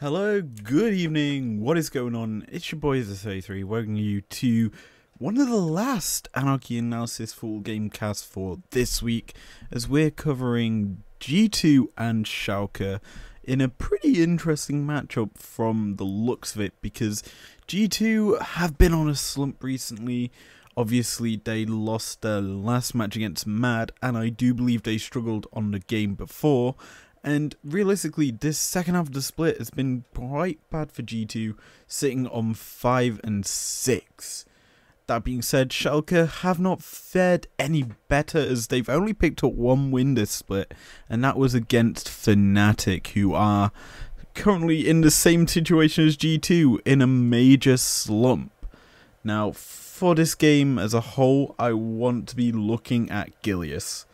Hello, good evening, what is going on? It's your boy izzOr33, welcoming you to one of the last Anarchy Analysis full game cast for this week, as we're covering G2 and Schalke in a pretty interesting matchup from the looks of it, because G2 have been on a slump recently. Obviously they lost their last match against MAD, and I do believe they struggled on the game before. And realistically, this second half of the split has been quite bad for G2, sitting on 5 and 6. That being said, Schalke have not fared any better, as they've only picked up one win this split, and that was against Fnatic, who are currently in the same situation as G2, in a major slump. Now, for this game as a whole, I want to be looking at Gilius.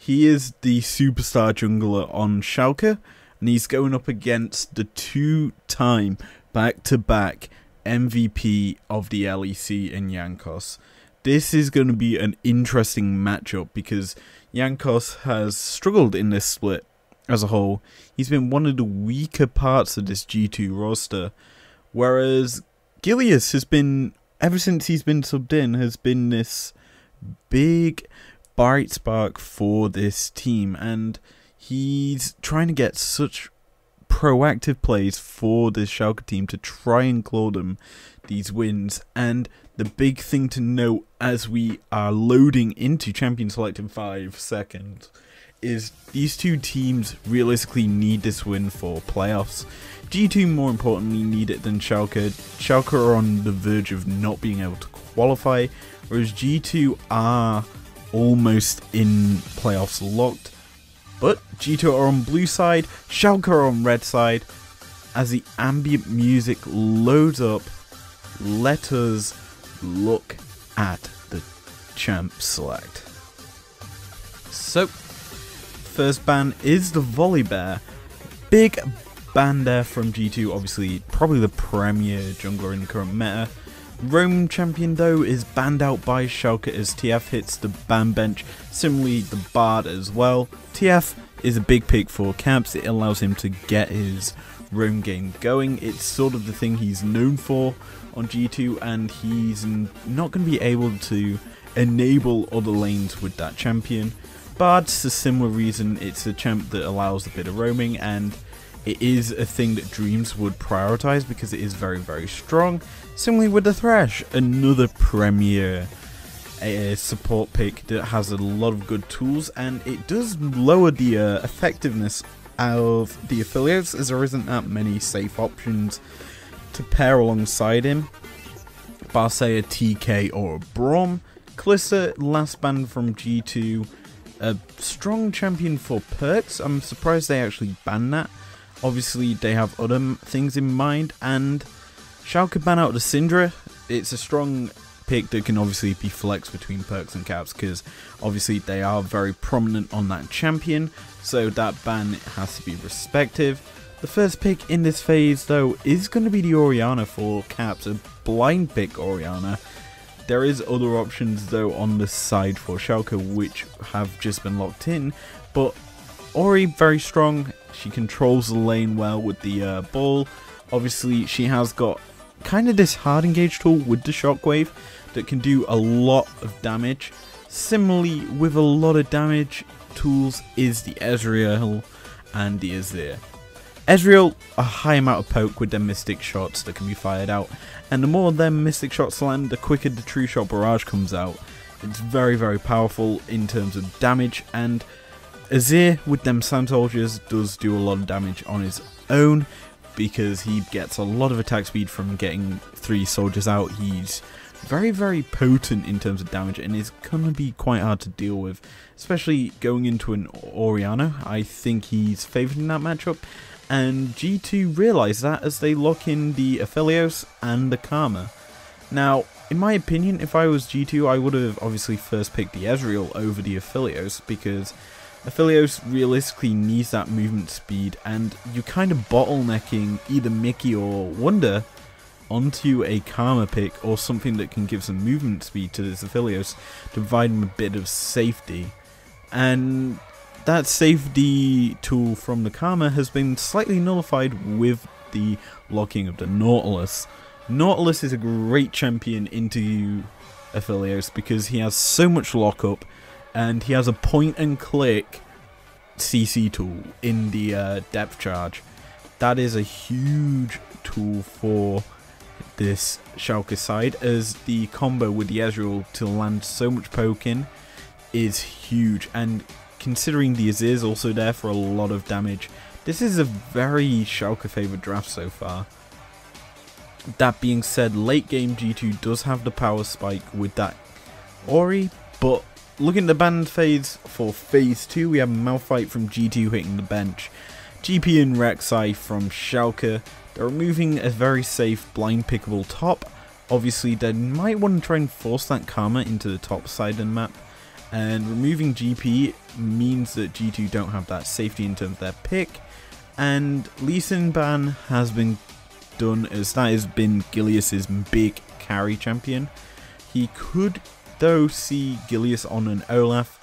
He is the superstar jungler on Schalke, and he's going up against the two-time back-to-back MVP of the LEC in Jankos. This is going to be an interesting matchup because Jankos has struggled in this split as a whole. He's been one of the weaker parts of this G2 roster, whereas Gilius has been, ever since he's been subbed in, has been this big bright spark for this team, and he's trying to get such proactive plays for this Schalke team to try and claw them these wins. And the big thing to note as we are loading into Champion Select in 5 seconds is these two teams realistically need this win for playoffs. G2 more importantly need it than Schalke. Schalke are on the verge of not being able to qualify, whereas G2 are almost in playoffs locked, but G2 are on blue side, Schalke are on red side. As the ambient music loads up, let us look at the champ select. So, first ban is the Volley Bear. Big ban there from G2, obviously probably the premier jungler in the current meta. Roam champion though is banned out by Schalke as TF hits the ban bench, similarly the Bard as well. TF is a big pick for Caps, it allows him to get his roam game going, it's sort of the thing he's known for on G2, and he's not going to be able to enable other lanes with that champion. Bard's a similar reason, it's a champ that allows a bit of roaming, and it is a thing that Dreams would prioritise because it is very, very strong. Similarly with the Thresh, another premier support pick that has a lot of good tools, and it does lower the effectiveness of the Aphelios as there isn't that many safe options to pair alongside him, bar say a TK or a Braum. Kalista, last ban from G2, a strong champion for Perkz. I'm surprised they actually banned that. Obviously, they have other things in mind, and Schalke ban out the Syndra. It's a strong pick that can obviously be flexed between Perkz and Caps, because obviously they are very prominent on that champion, so that ban has to be respected. The first pick in this phase, though, is going to be the Orianna for Caps, a blind pick Orianna. There is other options, though, on the side for Schalke, which have just been locked in, but Ori, very strong. She controls the lane well with the ball. Obviously, she has got kind of this hard engage tool with the shockwave that can do a lot of damage. Similarly, with a lot of damage tools is the Ezreal and the Azir. Ezreal, a high amount of poke with their mystic shots that can be fired out, and the more their mystic shots land, the quicker the true shot barrage comes out. It's very, very powerful in terms of damage, and Azir with them Sand Soldiers does do a lot of damage on his own because he gets a lot of attack speed from getting 3 soldiers out. He's very, very potent in terms of damage and is going to be quite hard to deal with, especially going into an Orianna. I think he's favoured in that matchup, and G2 realise that as they lock in the Aphelios and the Karma. Now, in my opinion, if I was G2, I would have obviously first picked the Ezreal over the Aphelios because Aphelios realistically needs that movement speed, and you're kind of bottlenecking either Mickey or Wonder onto a Karma pick or something that can give some movement speed to this Aphelios to provide him a bit of safety. And that safety tool from the Karma has been slightly nullified with the locking of the Nautilus. Nautilus is a great champion into Aphelios because he has so much lockup, and he has a point and click CC tool in the depth charge. That is a huge tool for this Schalke side, as the combo with the Ezreal to land so much poking is huge, and considering the Azir is also there for a lot of damage, this is a very Schalke favoured draft so far. That being said, late game G2 does have the power spike with that Ori, but looking at the banned phase for phase 2, we have Malphite from G2 hitting the bench, GP and Rek'Sai from Schalke. They're removing a very safe blind pickable top. Obviously they might want to try and force that Karma into the top side of the map, and removing GP means that G2 don't have that safety in terms of their pick, and Lee Sin ban has been done, as that has been Gilius's big carry champion. He could though see Gilius on an Olaf.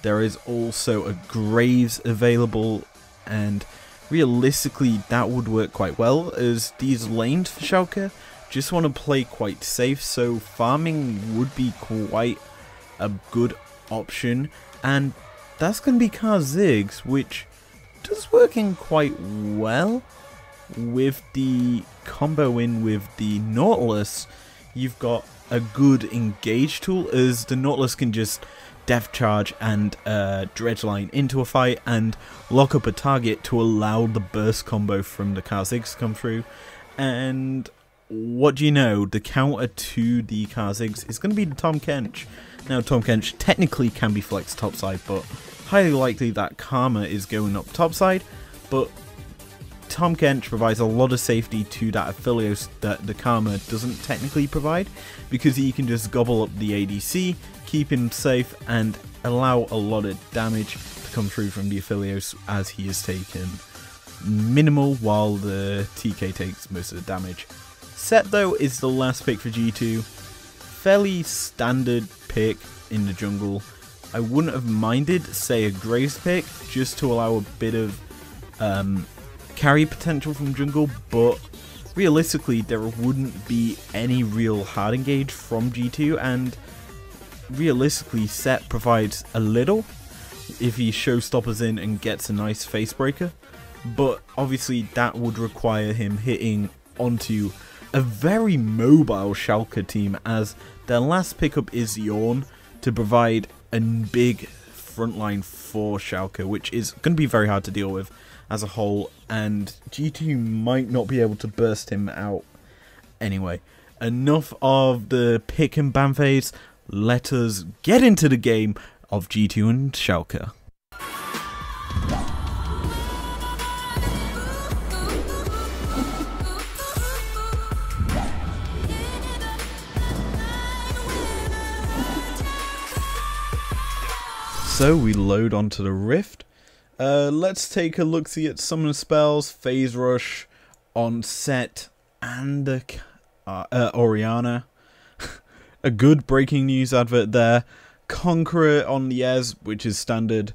There is also a Graves available, and realistically that would work quite well, as these lanes for Schalke just want to play quite safe, so farming would be quite a good option, and that's going to be Kha'Zix, which does work in quite well with the combo in with the Nautilus. You've got a good engage tool, as the Nautilus can just depth charge and dredge line into a fight and lock up a target to allow the burst combo from the Kha'Zix to come through. And what do you know, the counter to the Kha'Zix is going to be the Tahm Kench. Now Tahm Kench technically can be flexed topside, but highly likely that Karma is going up topside, but Tahm Kench provides a lot of safety to that Aphelios that the Karma doesn't technically provide, because he can just gobble up the ADC, keep him safe, and allow a lot of damage to come through from the Aphelios, as he is taken minimal while the TK takes most of the damage. Sett though is the last pick for G2, fairly standard pick in the jungle. I wouldn't have minded, say, a Graves pick just to allow a bit of carry potential from jungle, but realistically there wouldn't be any real hard engage from G2, and realistically Sett provides a little if he showstoppers in and gets a nice face breaker, but obviously that would require him hitting onto a very mobile Schalke team, as their last pickup is Ornn to provide a big frontline for Schalke, which is going to be very hard to deal with as a whole, and G2 might not be able to burst him out. Anyway, enough of the pick and ban phase, let us get into the game of G2 and Schalke. So we load onto the Rift. Let's take a look-see at Summon Spells, Phase Rush on Sett and the Orianna. A good breaking news advert there. Conqueror on the Ez, which is standard.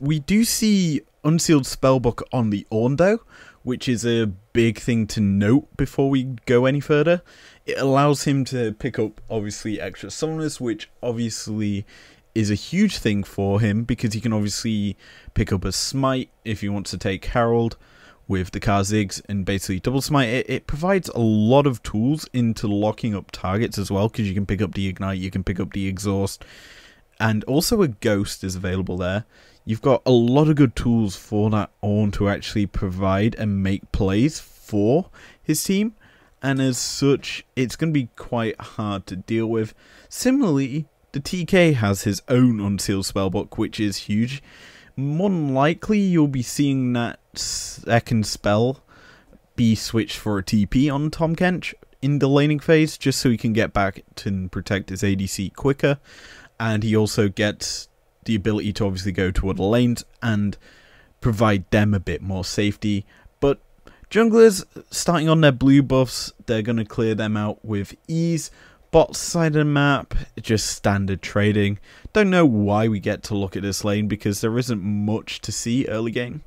We do see Unsealed Spellbook on the Ornn though, which is a big thing to note before we go any further. It allows him to pick up, obviously, extra summoners, which obviously is a huge thing for him, because he can obviously pick up a smite if he wants to take Herald with the Kha'Zix and basically double smite. It provides a lot of tools into locking up targets as well, because you can pick up the Ignite, you can pick up the Exhaust, and also a Ghost is available there. You've got a lot of good tools for that Ornn to actually provide and make plays for his team, and as such it's going to be quite hard to deal with. Similarly, the TK has his own Unsealed Spellbook, which is huge. More than likely, you'll be seeing that second spell be switched for a TP on Tahm Kench in the laning phase, just so he can get back and protect his ADC quicker. And he also gets the ability to obviously go to other lanes and provide them a bit more safety. But junglers, starting on their blue buffs, they're going to clear them out with ease. Bot side of the map, just standard trading. Don't know why we get to look at this lane, because there isn't much to see early game.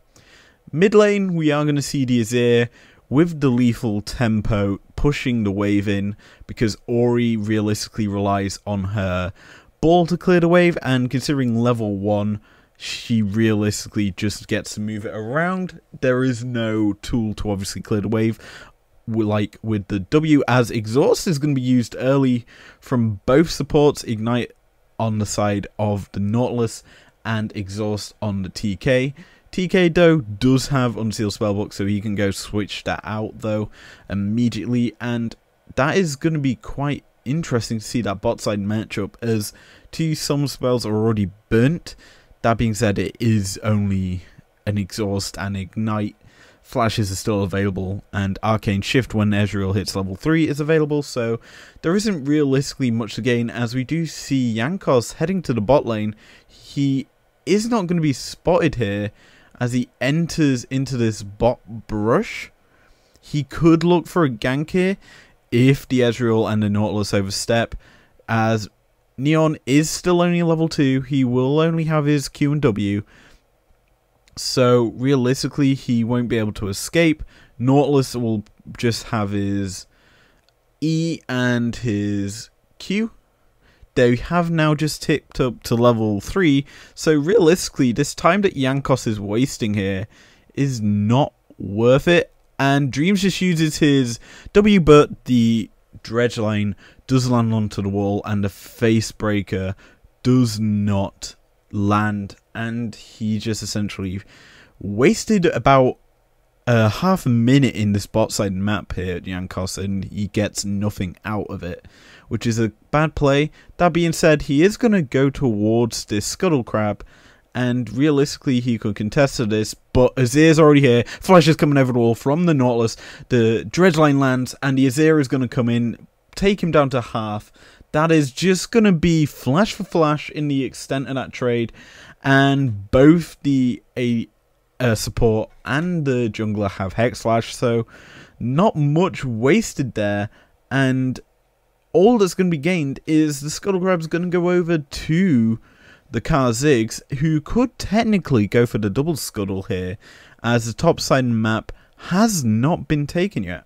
Mid lane, we are going to see the Azir with the lethal tempo pushing the wave in because Ori realistically relies on her ball to clear the wave, and considering level 1, she realistically just gets to move it around. There is no tool to obviously clear the wave like with the W, as exhaust is going to be used early from both supports, ignite on the side of the Nautilus and exhaust on the TK. TK though does have Unsealed Spellbook, so he can go switch that out though immediately, and that is going to be quite interesting to see that bot side matchup, as some spells are already burnt. That being said, it is only an exhaust and ignite. Flashes are still available, and Arcane Shift when Ezreal hits level 3 is available, so there isn't realistically much to gain, as we do see Jankos heading to the bot lane. He is not going to be spotted here, as he enters into this bot brush. He could look for a gank here if the Ezreal and the Nautilus overstep, as Neon is still only level 2, he will only have his Q and W. So realistically he won't be able to escape. Nautilus will just have his E and his Q. They have now just tipped up to level 3, so realistically this time that Jankos is wasting here is not worth it, and Dreams just uses his W, but the dredge line does land onto the wall and the face breaker does not land, and he just essentially wasted about half a minute in this bot side map here at Jankos, and he gets nothing out of it, which is a bad play. That being said, he is going to go towards this Scuttle Crab, and realistically he could contest to this, but Azir's already here. Flash is coming over the wall from the Nautilus, the dredge line lands, and the Azir is going to come in, take him down to half. That is just going to be flash for flash in the extent of that trade, and both the support and the jungler have Hex Slash, so not much wasted there, and all that's going to be gained is the Scuttle Grab's going to go over to the Kha'Zix, who could technically go for the double Scuttle here, as the top side map has not been taken yet.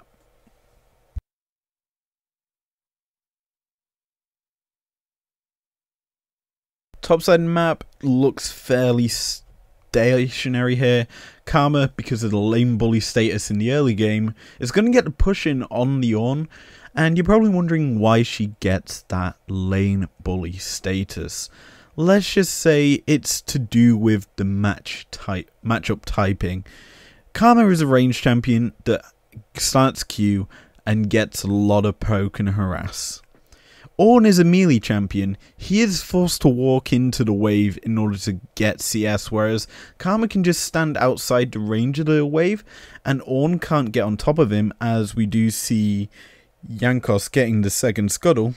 Topside map looks fairly stationary here. Karma, because of the lane bully status in the early game, is going to get the push in on the Ornn, and you're probably wondering why she gets that lane bully status. Let's just say it's to do with the matchup typing. Karma is a range champion that starts Q and gets a lot of poke and harass. Ornn is a melee champion. He is forced to walk into the wave in order to get CS, whereas Karma can just stand outside the range of the wave, and Ornn can't get on top of him, as we do see Jankos getting the second Scuttle,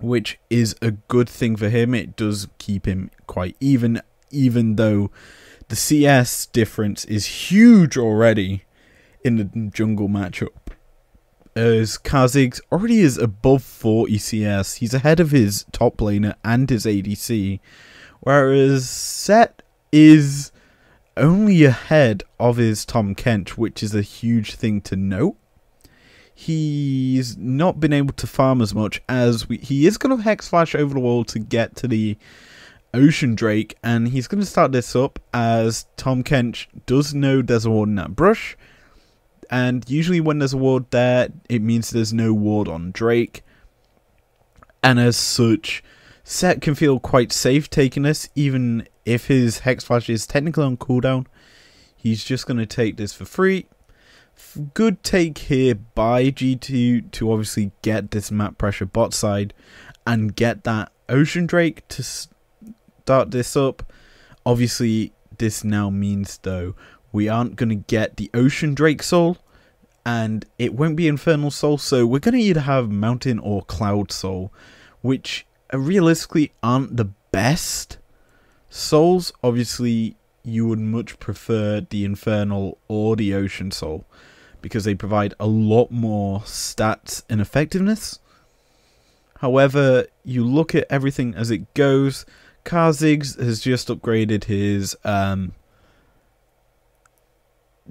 which is a good thing for him. It does keep him quite even though the CS difference is huge already in the jungle matchup. As Kha'Zix already is above 40 CS, he's ahead of his top laner and his ADC, whereas Sett is only ahead of his Tahm Kench, which is a huge thing to note. He's not been able to farm as much, as he is going to Hex Flash over the wall to get to the Ocean Drake, and he's going to start this up, as Tahm Kench does know there's a ward in that brush. And usually when there's a ward there, it means there's no ward on Drake. And as such, Sett can feel quite safe taking this, even if his Hex Flash is technically on cooldown. He's just going to take this for free. Good take here by G2 to obviously get this map pressure bot side and get that Ocean Drake to start this up. Obviously, this now means, though, we aren't going to get the Ocean Drake Soul, and it won't be Infernal Soul, so we're going to either have Mountain or Cloud Soul, which realistically aren't the best souls. Obviously, you would much prefer the Infernal or the Ocean Soul, because they provide a lot more stats and effectiveness. However, you look at everything as it goes. Kha'Zix has just upgraded his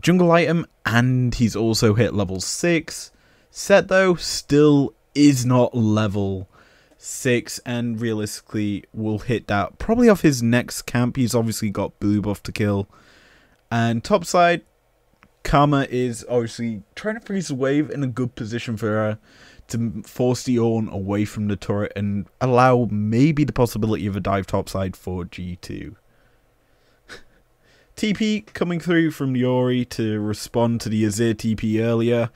jungle item, and he's also hit level 6. Sett, though, still is not level 6, and realistically will hit that probably off his next camp. He's obviously got blue buff to kill. And topside, Karma is obviously trying to freeze the wave in a good position for her to force the Ornn away from the turret and allow maybe the possibility of a dive topside for G2. TP coming through from Yori to respond to the Azir TP earlier,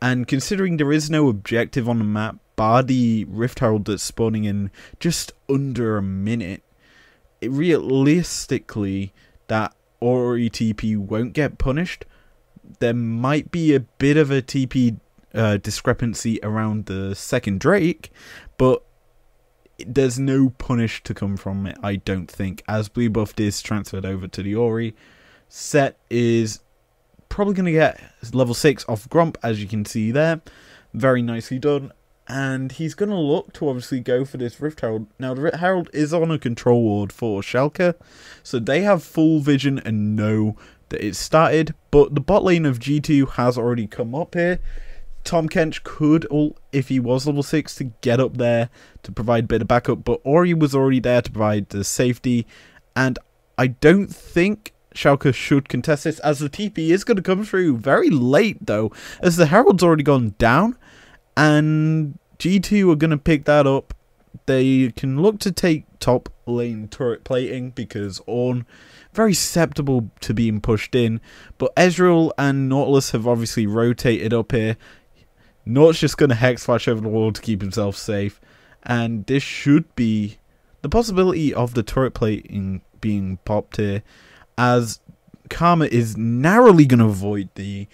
and considering there is no objective on the map bar the Rift Herald that's spawning in just under a minute, it realistically that Ori TP won't get punished. There might be a bit of a TP discrepancy around the second Drake, but there's no punish to come from it, I don't think, as blue buff is transferred over to the Ori. Sett is probably going to get level 6 off Gromp, as you can see there. Very nicely done. And he's going to look to obviously go for this Rift Herald. Now, the Rift Herald is on a control ward for Schalke, so they have full vision and know that it's started. But the bot lane of G2 has already come up here. Tahm Kench could ult if he was level 6 to get up there to provide a bit of backup, but Ori was already there to provide the safety, and I don't think Schalke should contest this, as the TP is going to come through very late though, as the Herald's already gone down, and G2 are going to pick that up. They can look to take top lane turret plating because Ornn very susceptible to being pushed in, but Ezreal and Nautilus have obviously rotated up here. Naut's just going to Hex Flash over the wall to keep himself safe, and this should be the possibility of the turret plating being popped here, as Karma is narrowly going to avoid the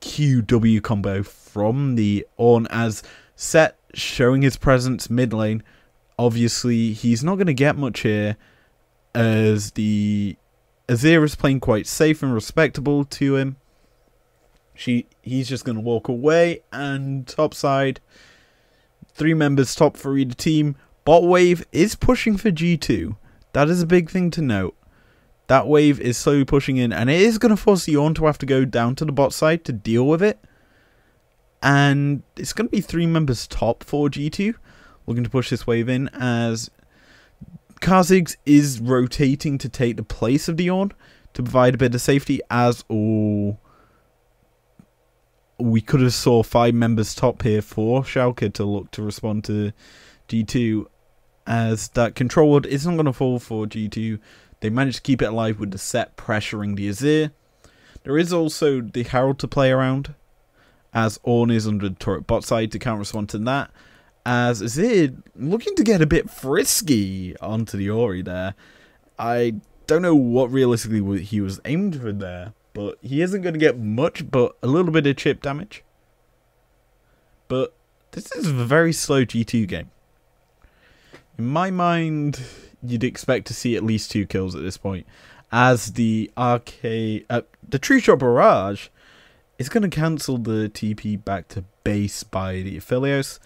QW combo from the Ornn, as Sett showing his presence mid lane. Obviously, he's not going to get much here, as the Azir is playing quite safe and respectable to him. He's just going to walk away, and topside, 3 members top for either team. Bot wave is pushing for G2. That is a big thing to note. That wave is slowly pushing in, and it is going to force the Ornn to have to go down to the bot side to deal with it. And it's going to be 3 members top for G2, looking to push this wave in, as Kha'Zix is rotating to take the place of the Ornn to provide a bit of safety, as all... we could have saw 5 members top here for Schalke to look to respond to G2, as that control ward isn't going to fall for G2. They managed to keep it alive with the Sett pressuring the Azir. There is also the Herald to play around, as Ornn is under the turret bot side to counter respond to that, as Azir looking to get a bit frisky onto the Ori there. I don't know what realistically he was aimed for there, but he isn't going to get much, but a little bit of chip damage. But this is a very slow G2 game. In my mind, you'd expect to see at least 2 kills at this point, as the true shot barrage is going to cancel the TP back to base by the Aphelios.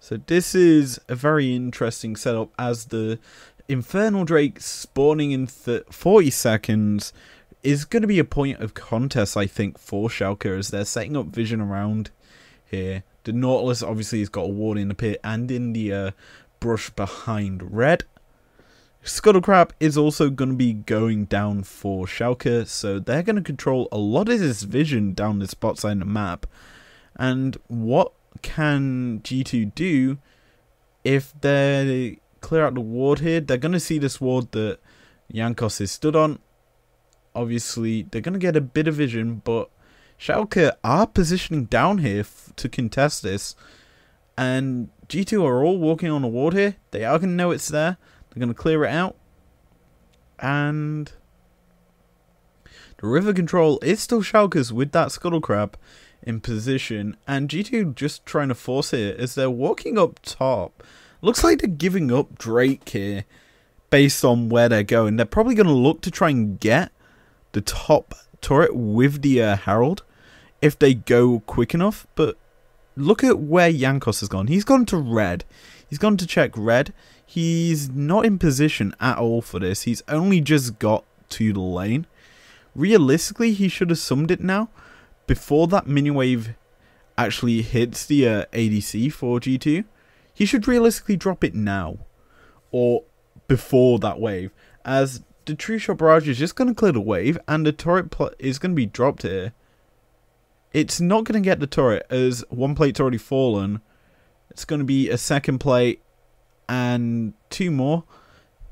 So this is a very interesting setup, as the Infernal Drake spawning in 40 seconds is going to be a point of contest, I think, for Schalke, as they're setting up vision around here. The Nautilus obviously has got a ward in the pit and in the brush behind red. Scuttlecrab is also going to be going down for Schalke, so they're going to control a lot of this vision down this bot side of the map. And what can G2 do if they clear out the ward here? They're going to see this ward that Jankos is stood on. Obviously, they're going to get a bit of vision, but Schalke are positioning down here to contest this. And G2 are all walking on a ward here. They are going to know it's there. They're going to clear it out. And the river control is still Schalke's with that Scuttlecrab in position. And G2 just trying to force it as they're walking up top. Looks like they're giving up Drake here based on where they're going. They're probably going to look to try and get the top turret with the Herald if they go quick enough. But look at where Jankos has gone. He's gone to red. He's gone to check red. He's not in position at all for this. He's only just got to the lane, realistically, he should have summed it now before that mini wave actually hits the ADC for G2. He should realistically drop it now or before that wave, as the true shot barrage is just going to clear the wave and the turret is going to be dropped here. It's not going to get the turret as one plate's already fallen. It's going to be a second plate and two more.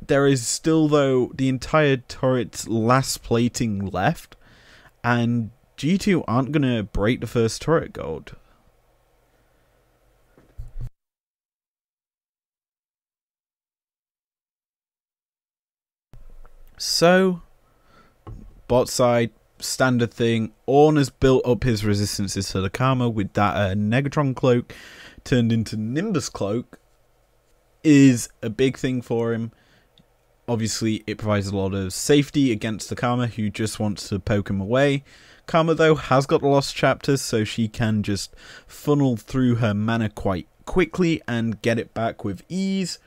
There is still, though, the entire turret's last plating left, and G2 aren't going to break the first turret gold. So, bot side, standard thing. Ornn has built up his resistances to the Karma with that Negatron cloak turned into Nimbus cloak is a big thing for him. Obviously, it provides a lot of safety against the Karma, who just wants to poke him away. Karma, though, has got the Lost Chapters, so she can just funnel through her mana quite quickly and get it back with ease.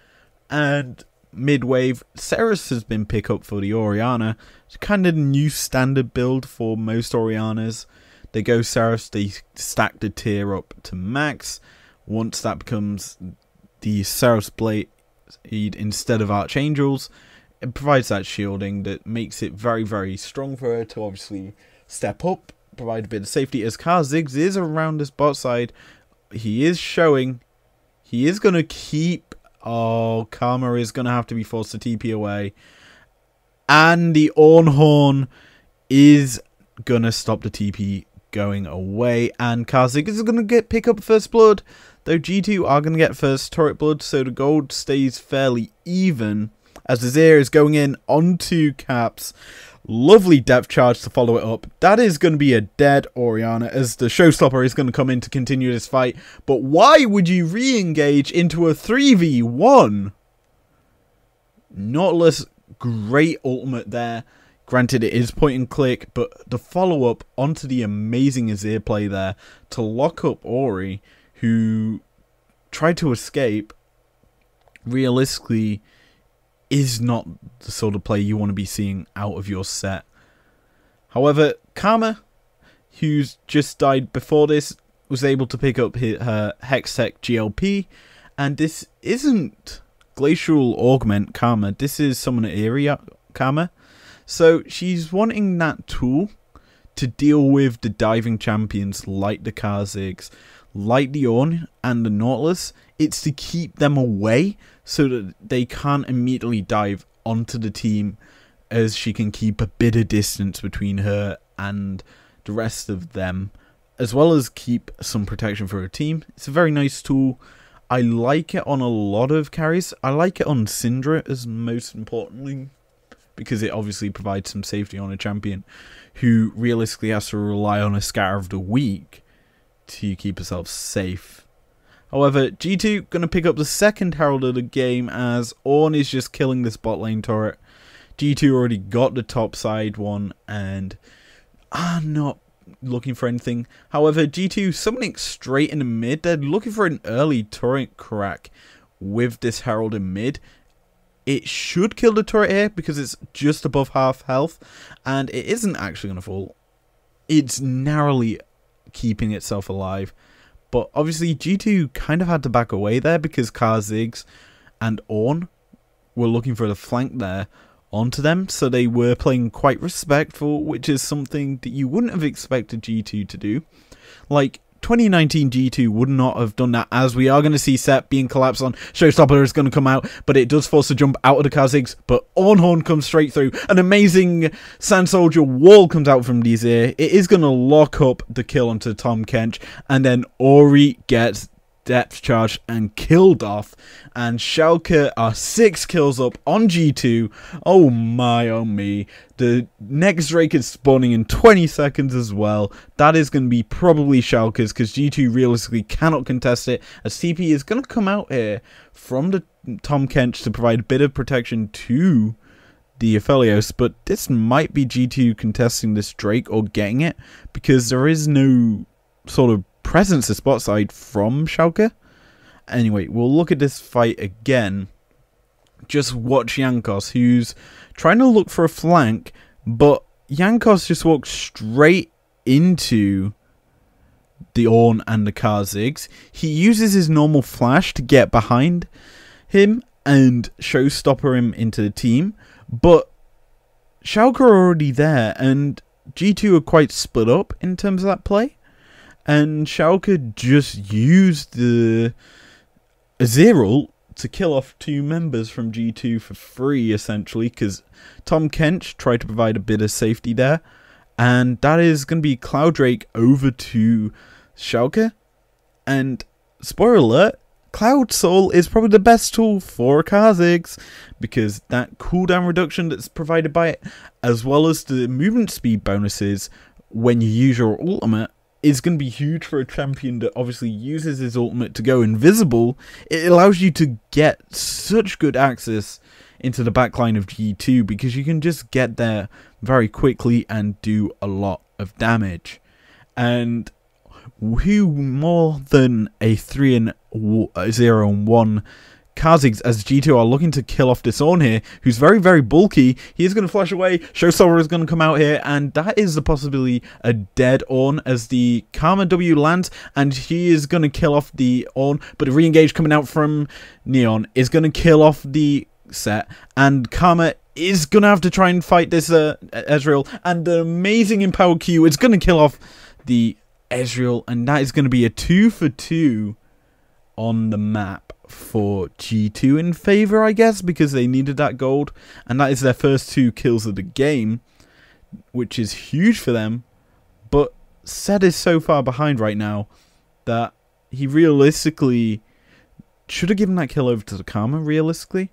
And mid-wave, Ceres has been picked up for the Orianna. It's kind of a new standard build for most Oriannas. They go Ceres, they stack the tier up to max. Once that becomes the Ceres Blade instead of Archangels, it provides that shielding that makes it very, very strong for her to obviously step up, provide a bit of safety. As Kha'Zix is around this bot side, he is showing, he is going to keep, oh, Karma is going to have to be forced to TP away, and the Ornn Horn is going to stop the TP going away, and Kha'Zix is going to pick up first blood, though G2 are going to get first turret blood, so the gold stays fairly even, as Azir is going in onto Caps. Lovely depth charge to follow it up. That is going to be a dead Orianna, as the showstopper is going to come in to continue this fight, but why would you re-engage into a 3v1? Nautilus, great ultimate there. Granted, it is point and click, but the follow-up onto the amazing Azir play there to lock up Ori, who tried to escape, realistically is not the sort of play you want to be seeing out of your set. However, Karma, who's just died before this, was able to pick up her Hextech GLP, and this isn't Glacial Augment Karma, this is Summoner Area Karma. So she's wanting that tool to deal with the diving champions like the Kha'Zix, like the Ornn and the Nautilus. It's to keep them away so that they can't immediately dive onto the team, as she can keep a bit of distance between her and the rest of them, as well as keep some protection for her team. It's a very nice tool. I like it on a lot of carries. I like it on Syndra as most importantly, because it obviously provides some safety on a champion who realistically has to rely on a scatter of the weak to keep herself safe. However, G2 going to pick up the second Herald of the game, as Ornn is just killing this bot lane turret. G2 already got the top side one and are not looking for anything. However, G2 summoning straight in the mid. They're looking for an early turret crack with this Herald in mid. It should kill the turret here because it's just above half health and it isn't actually going to fall. It's narrowly keeping itself alive. But obviously G2 kind of had to back away there because Kha'Zix and Ornn were looking for the flank there onto them. So they were playing quite respectful, which is something that you wouldn't have expected G2 to do. Like, 2019 G2 would not have done that, as we are going to see Sett being collapsed on. Showstopper is going to come out, but it does force a jump out of the Kha'Zix, but Ornn Horn comes straight through. An amazing Sand Soldier wall comes out from these here. It is going to lock up the kill onto Tahm Kench, and then Ori gets depth charged and killed off, and Schalke are 6 kills up on G2. Oh my, oh me. The next Drake is spawning in 20 seconds as well. That is going to be probably Schalke's, because G2 realistically cannot contest it, as TP is going to come out here from the Tahm Kench to provide a bit of protection to the Aphelios, but this might be G2 contesting this Drake or getting it, because there is no sort of presence to spot side from Schalke. Anyway, we'll look at this fight again. Just watch Jankos, who's trying to look for a flank, but Jankos just walked straight into the Ornn and the Kha'Zix. He uses his normal flash to get behind him and showstopper him into the team. But Schalke are already there, and G2 are quite split up in terms of that play. And Schalke just used the Azir ult to kill off two members from G2 for free, essentially, because Tahm Kench tried to provide a bit of safety there. And that is going to be Cloud Drake over to Schalke. And spoiler alert, Cloud Soul is probably the best tool for Kha'Zix, because that cooldown reduction that's provided by it, as well as the movement speed bonuses when you use your ultimate, is going to be huge for a champion that obviously uses his ultimate to go invisible. It allows you to get such good access into the backline of G2 because you can just get there very quickly and do a lot of damage. And who more than a 3-0-1 Kha'Zix, as G2 are looking to kill off this Ornn here, who's very, very bulky. He is going to flash away. Showstopper is going to come out here, and that is the possibility a dead Ornn as the Karma W lands, and he is going to kill off the Ornn, but the re-engage coming out from Neon is going to kill off the Sett, and Karma is going to have to try and fight this Ezreal, and the amazing Empower Q is going to kill off the Ezreal, and that is going to be a 2-for-2 on the map for G2 in favor, I guess, because they needed that gold, and that is their first two kills of the game, which is huge for them. But Sett is so far behind right now that he realistically should have given that kill over to the Karma, realistically,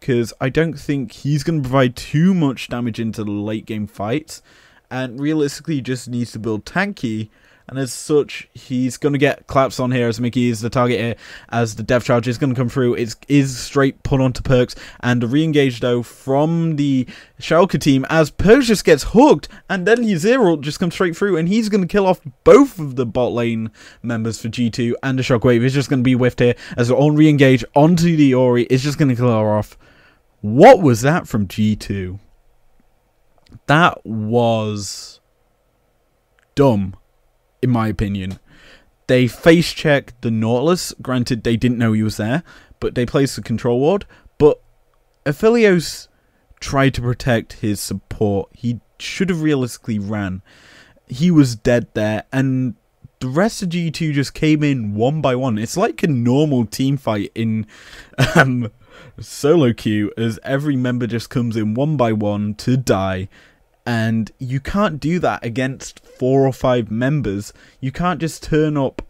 because I don't think he's going to provide too much damage into the late game fights, and realistically he just needs to build tanky. And as such, he's going to get claps on here as Mickey is the target here, as the death charge is going to come through. It is straight put onto Perkz, and a re-engage though from the Schalke team, as Perkz just gets hooked, and then his Azir just comes straight through, and he's going to kill off both of the bot lane members for G2, and the shockwave is just going to be whiffed here, as the Ornn re-engage onto the Ori is just going to kill her off. What was that from G2? That was dumb. In my opinion, they face checked the Nautilus. Granted, they didn't know he was there, but they placed the control ward. But Aphelios tried to protect his support. He should have realistically ran. He was dead there, and the rest of G2 just came in one by one. It's like a normal team fight in solo queue, as every member just comes in one by one to die. And you can't do that against 4 or 5 members. You can't just turn up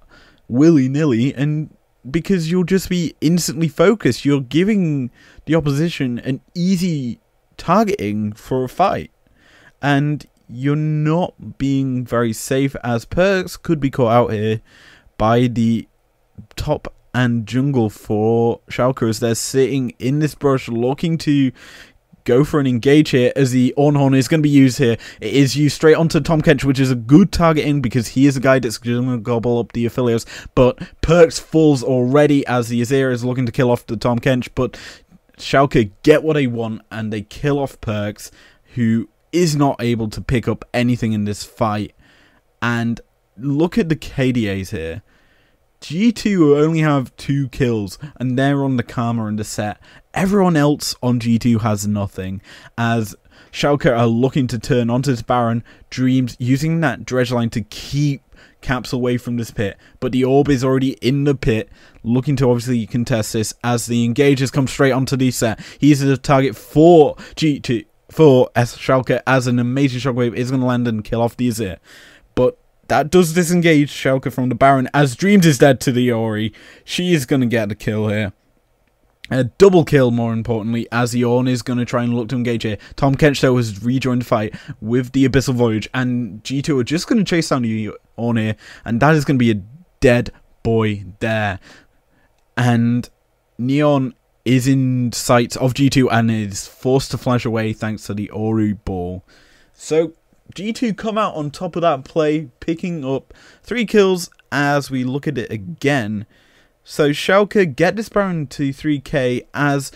willy-nilly, and because you'll just be instantly focused. You're giving the opposition an easy targeting for a fight. And you're not being very safe, as Perkz could be caught out here by the top and jungle for Schalke, as they're sitting in this brush looking to go for an engage here, as the Ornn is going to be used here. It is used straight onto Tahm Kench, which is a good targeting because he is a guy that's going to gobble up the Aphelios. But Perkz falls already as the Azir is looking to kill off the Tahm Kench. But Schalke get what they want, and they kill off Perkz, who is not able to pick up anything in this fight. And look at the KDAs here. G2 only have 2 kills, and they're on the Karma and the Sett. Everyone else on G2 has nothing, as Schalke are looking to turn onto this Baron. Dreams using that dredge line to keep Caps away from this pit, but the orb is already in the pit, looking to obviously contest this, as the engagers come straight onto the Sett. He's the target for G2, for Schalke, as an amazing shockwave is going to land and kill off the Azir. But that does disengage Schalke from the Baron, as Dreams is dead to the Ori. She is going to get the kill here. A double kill, more importantly, as the Ornn is going to try and look to engage here. Tahm Kench, though, has rejoined the fight with the Abyssal Voyage, and G2 are just going to chase down the Ornn here, and that is going to be a dead boy there. And Neon is in sight of G2 and is forced to flash away thanks to the Ori ball. So G2 come out on top of that play, picking up 3 kills as we look at it again. So Schalke get this Baron to 3k as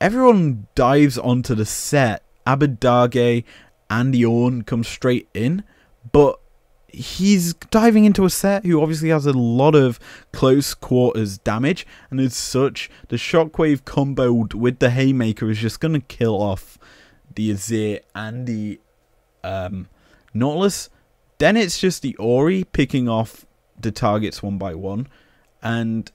everyone dives onto the Sett. Abbedagge and the Ornn come straight in, but he's diving into a Sett who obviously has a lot of close quarters damage, and as such, the Shockwave comboed with the Haymaker is just going to kill off the Azir and the Nautilus. Then it's just the Ori picking off the targets one by one, and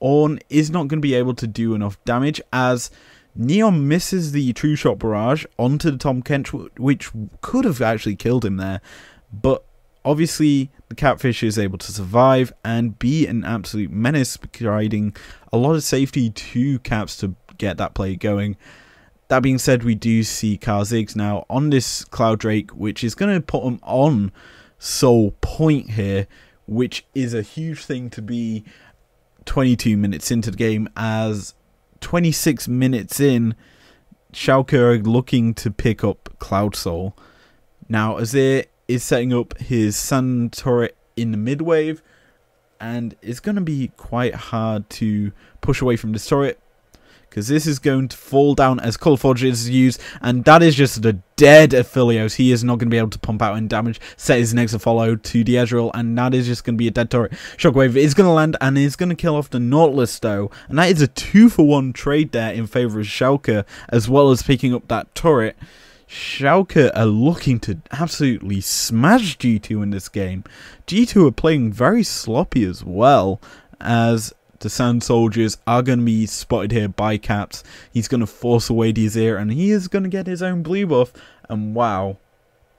Ornn is not going to be able to do enough damage as Neon misses the True Shot barrage onto the Tahm Kench, which could have actually killed him there. But obviously the Catfish is able to survive and be an absolute menace, providing a lot of safety to Caps to get that play going. That being said, we do see Kha'Zix now on this Cloud Drake, which is going to put him on Soul Point here, which is a huge thing to be 22 minutes into the game, as 26 minutes in, Schalke are looking to pick up Cloud Soul. Now Azir is setting up his Sand Turret in the midwave, and it's going to be quite hard to push away from this turret, because this is going to fall down as Colorforge is used, and that is just the dead Aphelios. He is not going to be able to pump out any damage. Sett is next to follow to the Ezreal, and that is just going to be a dead turret. Shockwave is going to land, and is going to kill off the Nautilus though, and that is a 2-for-1 trade there in favour of Schalke, as well as picking up that turret. Schalke are looking to absolutely smash G2 in this game. G2 are playing very sloppy as well, as the Sand Soldiers are going to be spotted here by Caps. He's going to force away the Azir, and he is going to get his own blue buff. And wow,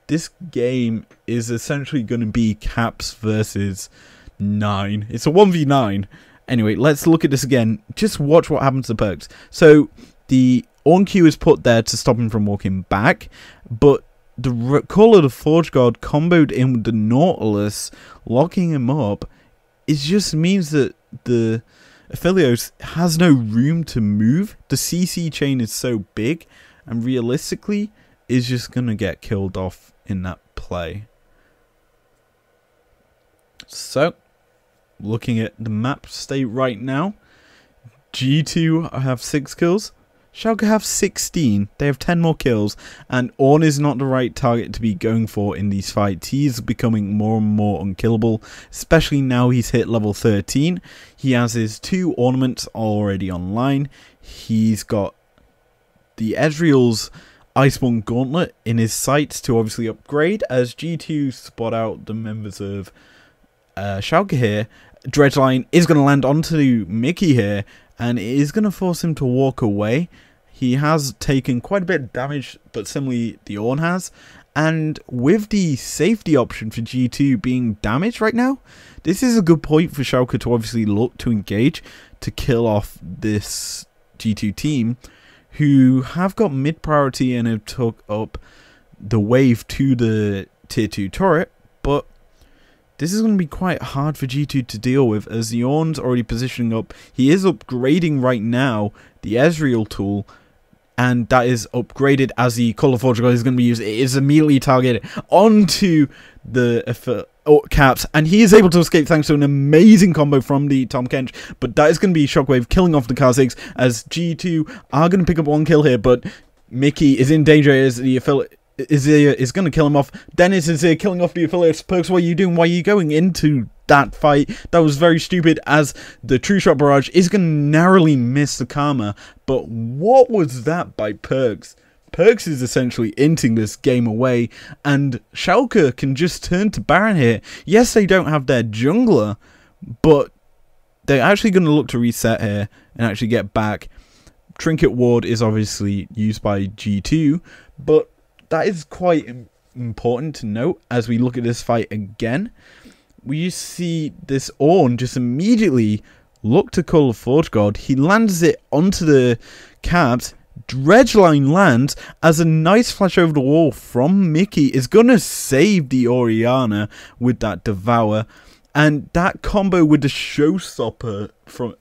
this game is essentially going to be Caps versus 9. It's a 1v9. Anyway, let's look at this again. Just watch what happens to Perkz. So the Ornn Q is put there to stop him from walking back, but the Call of the Forge Guard comboed in with the Nautilus, locking him up. It just means that the Aphelios has no room to move. The CC chain is so big, and realistically is just going to get killed off in that play. So, looking at the map state right now, G2 have 6 kills. Schalke have 16, they have 10 more kills, and Ornn is not the right target to be going for in these fights. He is becoming more and more unkillable, especially now he's hit level 13. He has his 2 ornaments already online. He's got the Ezreal's Iceborne Gauntlet in his sights to obviously upgrade, as G2 spot out the members of Schalke here. Dredgeline is going to land onto Mickey here, and it is going to force him to walk away. He has taken quite a bit of damage, but similarly the Ornn has. And with the safety option for G2 being damaged right now, this is a good point for Schalke to obviously look to engage to kill off this G2 team, who have got mid priority and have took up the wave to the tier 2 turret. But this is going to be quite hard for G2 to deal with, as the Ornn's already positioning up. He is upgrading right now the Ezreal tool, and that is upgraded as the Call of Forge God is going to be used. It is immediately targeted onto the Caps, and he is able to escape thanks to an amazing combo from the Tahm Kench. But that is going to be Shockwave killing off the Kha'Zix, as G2 are going to pick up 1 kill here, but Mickey is in danger as the affiliate. Azir is going to kill him off. Then it's Azir killing off the Aphelios. Perkz, what are you doing? Why are you going into that fight? That was very stupid, as the True Shot barrage is going to narrowly miss the Karma. But what was that by Perkz? Perkz is essentially inting this game away, and Schalke can just turn to Baron here. Yes, they don't have their jungler, but they're actually going to look to reset here and actually get back. Trinket Ward is obviously used by G2, but that is quite important to note as we look at this fight again. We see this Ornn just immediately look to call the Forge God. He lands it onto the Caps. Dredgeline lands as a nice flash over the wall from Mickey is going to save the Orianna with that Devour. And that combo with the Showstopper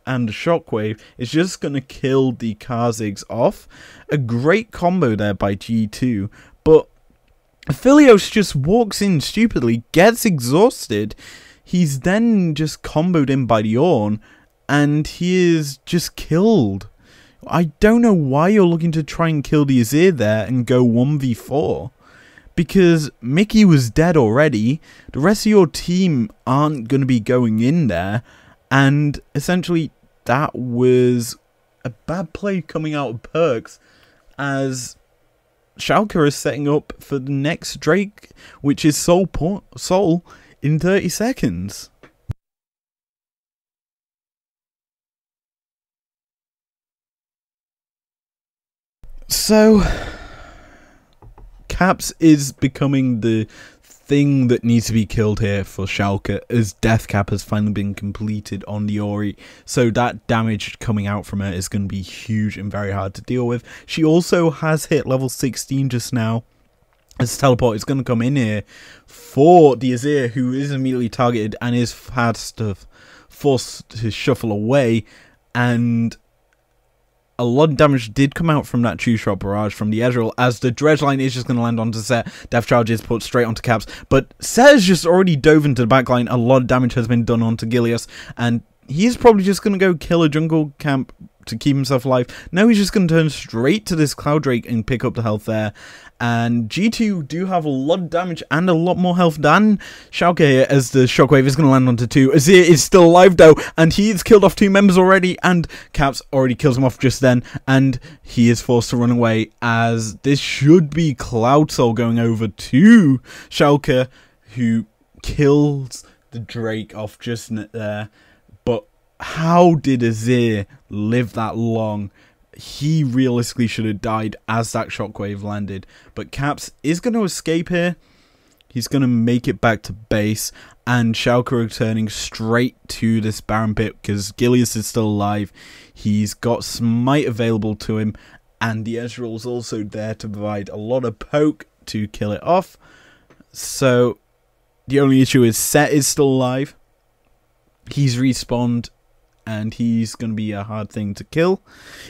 and the Shockwave is just going to kill the Kha'Zix off. A great combo there by G2. But Aphelios just walks in stupidly, gets exhausted. He's then just comboed in by the Ornn, and he is just killed. I don't know why you're looking to try and kill the Azir there and go 1v4. because Mickey was dead already, the rest of your team aren't going to be going in there, and essentially that was a bad play coming out of Perkz, as Schalke is setting up for the next Drake, which is Soul in 30 seconds. So, Caps is becoming the thing that needs to be killed here for Schalke, as Death Cap has finally been completed on the Ori, so that damage coming out from her is going to be huge and very hard to deal with. She also has hit level 16 just now, as Teleport is going to come in here for the Azir, who is immediately targeted and is forced to shuffle away, and a lot of damage did come out from that two-shot barrage from the Ezreal, as the dredge line is just going to land onto Sett. Death Charge is put straight onto Caps, but Sett has just already dove into the back line. A lot of damage has been done onto Gilius, and he's probably just going to go kill a jungle camp to keep himself alive. Now he's just going to turn straight to this Cloud Drake and pick up the health there. And G2 do have a lot of damage and a lot more health than Schalke here, as the Shockwave is going to land onto 2. Azir is still alive though, and he's killed off 2 members already, and Caps already kills him off just then, and he is forced to run away, as this should be Cloud Soul going over to Schalke, who kills the Drake off just there. But how did Azir live that long? He realistically should have died as that shockwave landed. But Caps is going to escape here. He's going to make it back to base. And Schalke returning straight to this Baron pit, because Gilius is still alive. He's got Smite available to him. And the Ezreal's also there to provide a lot of poke to kill it off. So the only issue is Sett is still alive. He's respawned, and he's going to be a hard thing to kill,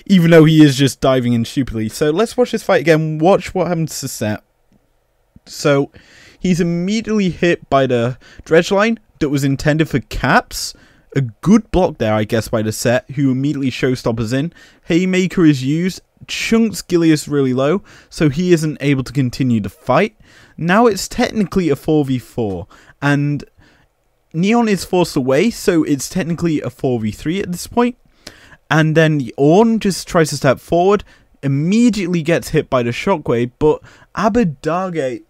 even though he is just diving in stupidly. So let's watch this fight again. Watch what happens to Sett. So he's immediately hit by the dredge line that was intended for Caps. A good block there, I guess, by the Sett, who immediately showstoppers in. Haymaker is used. Chunks Gilius really low, so he isn't able to continue the fight. Now it's technically a 4v4, and Neon is forced away, so it's technically a 4v3 at this point. And then the Ornn just tries to step forward, immediately gets hit by the shockwave, but Abbedagge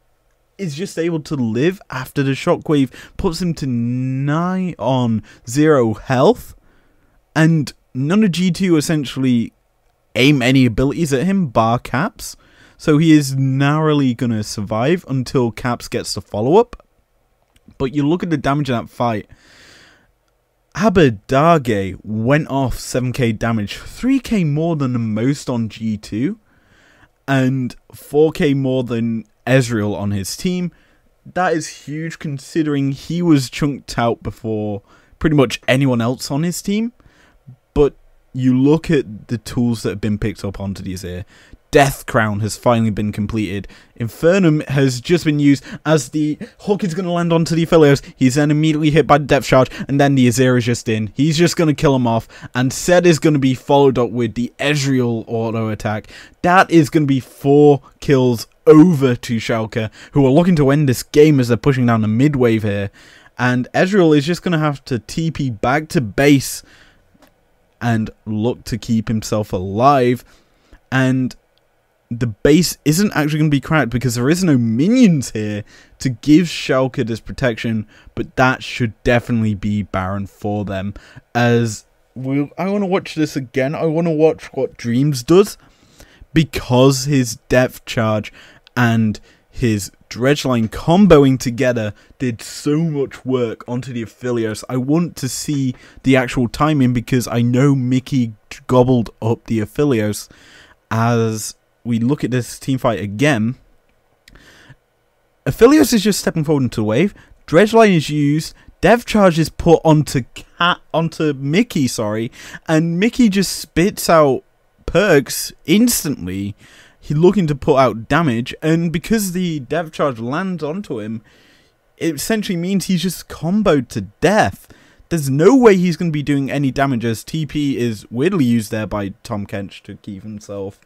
is just able to live after the shockwave puts him to nigh on 0 health. And none of G2 essentially aim any abilities at him, bar Caps. So he is narrowly going to survive until Caps gets the follow-up. But you look at the damage in that fight. Abbedagge went off 7k damage, 3k more than the most on G2, and 4k more than Ezreal on his team. That is huge, considering he was chunked out before pretty much anyone else on his team. But you look at the tools that have been picked up onto these here. Death Crown has finally been completed. Infernum has just been used, as the hook is going to land onto the Aphelios. He's then immediately hit by the Depth Charge, and then the Azir is just in. He's just going to kill him off, and Sett is going to be followed up with the Ezreal auto attack. That is going to be 4 kills over to Schalke, who are looking to end this game as they're pushing down the mid wave here. And Ezreal is just going to have to TP back to base and look to keep himself alive. And the base isn't actually going to be cracked because there is no minions here to give Schalke this protection, but that should definitely be Baron for them. As I want to watch this again. I want to watch what Dreams does, because his Depth Charge and his dredge line comboing together did so much work onto the Aphelios. I want to see the actual timing, because I know Mickey gobbled up the Aphelios. As we look at this team fight again, Aphelios is just stepping forward into the wave. Dredge line is used. Dev Charge is put onto Mickey, sorry, and Mickey just spits out Perkz instantly. He's looking to put out damage, and because the Dev Charge lands onto him, it essentially means he's just comboed to death. There's no way he's going to be doing any damage, as TP is weirdly used there by Tahm Kench to keep himself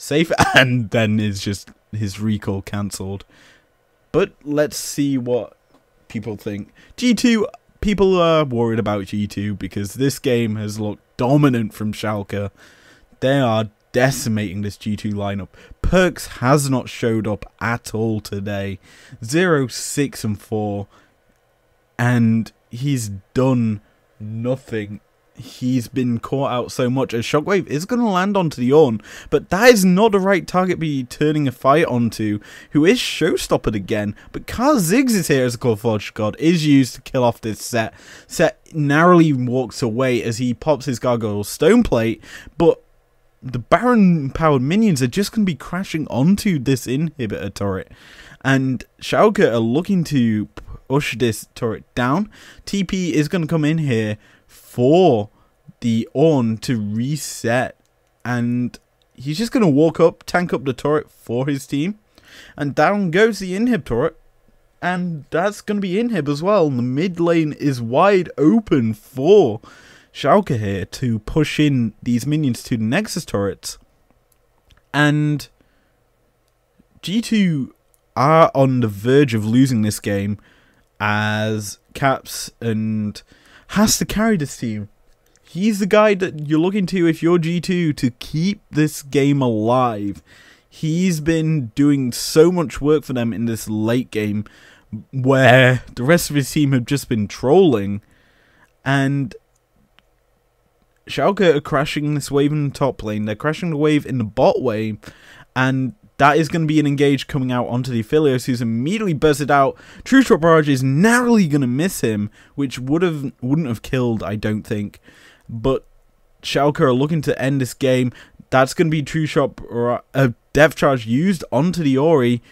safe, and then is just his recall cancelled. But let's see what people think. G2, people are worried about G2 because this game has looked dominant from Schalke. They are decimating this G2 lineup. Perkz has not showed up at all today. 0, 6, and 4. And he's done nothing. He's been caught out so much. A shockwave is going to land onto the Ornn, but that is not the right target to be turning a fight onto, who is showstoppered again. But Kha'Zix is here as a Clawforged God, is used to kill off this Sett. Sett narrowly walks away as he pops his Gargoyle Stone Plate, but the Baron-powered minions are just going to be crashing onto this inhibitor turret. And Schalke are looking to push this turret down. TP is going to come in here for the Ornn to reset, and he's just going to walk up, tank up the turret for his team, and down goes the inhib turret, and that's going to be inhib as well. And the mid lane is wide open for Schalke here to push in these minions to the Nexus turrets, and G2 are on the verge of losing this game as Caps and has to carry this team. He's the guy that you're looking to if you're G2 to keep this game alive. He's been doing so much work for them in this late game where the rest of his team have just been trolling, and Schalke are crashing this wave in the top lane. They're crashing the wave in the bot wave, and that is going to be an engage coming out onto the Aphelios, who's immediately bursted out. True Shot Barrage is narrowly going to miss him, which wouldn't have killed, I don't think. But Schalke are looking to end this game. That's going to be True Shot or a Death Charge used onto the Ori,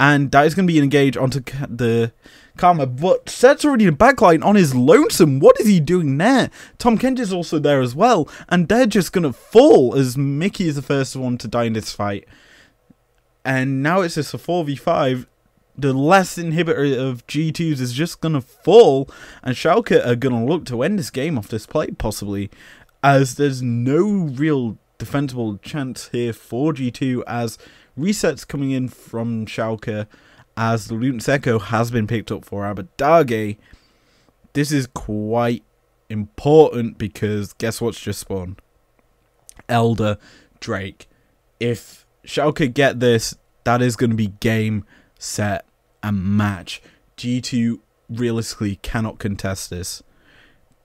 and that is going to be an engage onto the Karma. But Sett's already in backline on his lonesome. What is he doing there? Tahm Kench is also there as well, and they're just going to fall as Mickey is the first one to die in this fight. And now it's just a 4v5. The last inhibitor of G2's is just going to fall, and Schalke are going to look to end this game off this play, possibly, as there's no real defensible chance here for G2, as resets coming in from Schalke, as the Luton's Echo has been picked up for Abbedagge. This is quite important, because guess what's just spawned? Elder Drake. If Schalke get this, that is going to be game, set, and match. G2 realistically cannot contest this.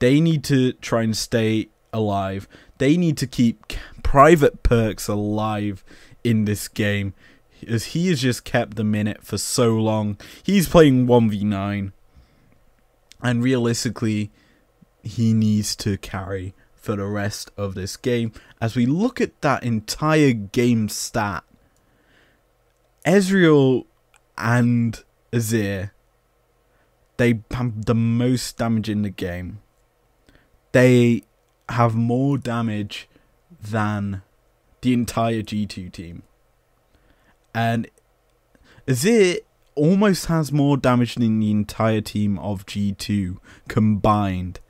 They need to try and stay alive. They need to keep Private Perkz alive in this game, as he has just kept the minute for so long. He's playing 1v9, and realistically, he needs to carry for the rest of this game. As we look at that entire game stat, Ezreal and Azir, they have the most damage in the game. They have more damage than the entire G2 team, and Azir almost has more damage than the entire team of G2 combined.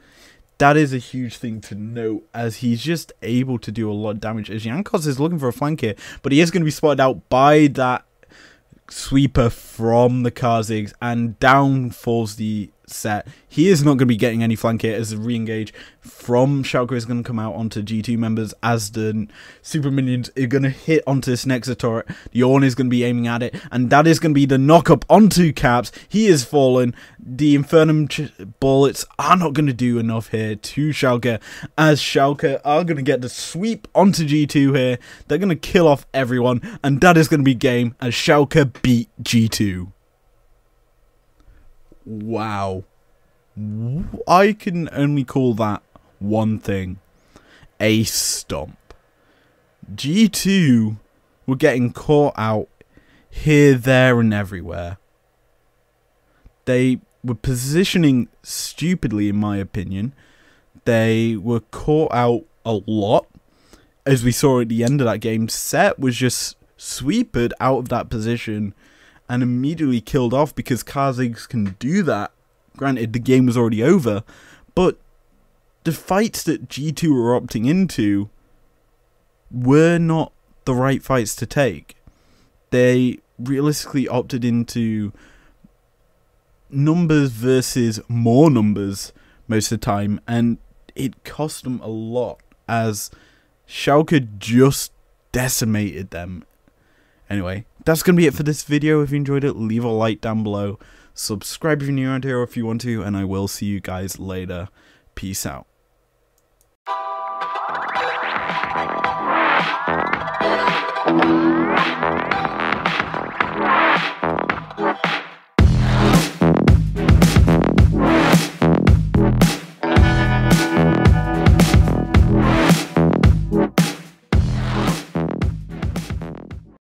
That is a huge thing to note, as he's just able to do a lot of damage, as Jankos is looking for a flank here, but he is going to be spotted out by that sweeper from the Kha'Zix, and down falls the Sett. He is not going to be getting any flank here, as the re-engage from Schalke is going to come out onto G2 members, as the super minions are going to hit onto this Nexus turret. The Ornn is going to be aiming at it, and that is going to be the knock-up onto Caps. He is fallen. The Infernum bullets are not going to do enough here to Schalke, as Schalke are going to get the sweep onto G2 here. They're going to kill off everyone, and that is going to be game, as Schalke beat G2. Wow, I can only call that one thing: a stomp. G2 were getting caught out here, there, and everywhere. They were positioning stupidly, in my opinion. They were caught out a lot, as we saw at the end of that game. Sett was just sweepered out of that position and immediately killed off, because Kha'Zix can do that. Granted, the game was already over, but the fights that G2 were opting into were not the right fights to take. They realistically opted into numbers versus more numbers most of the time, and it cost them a lot as Schalke just decimated them. Anyway, that's going to be it for this video. If you enjoyed it, leave a like down below. Subscribe if you're new around here or if you want to, and I will see you guys later. Peace out.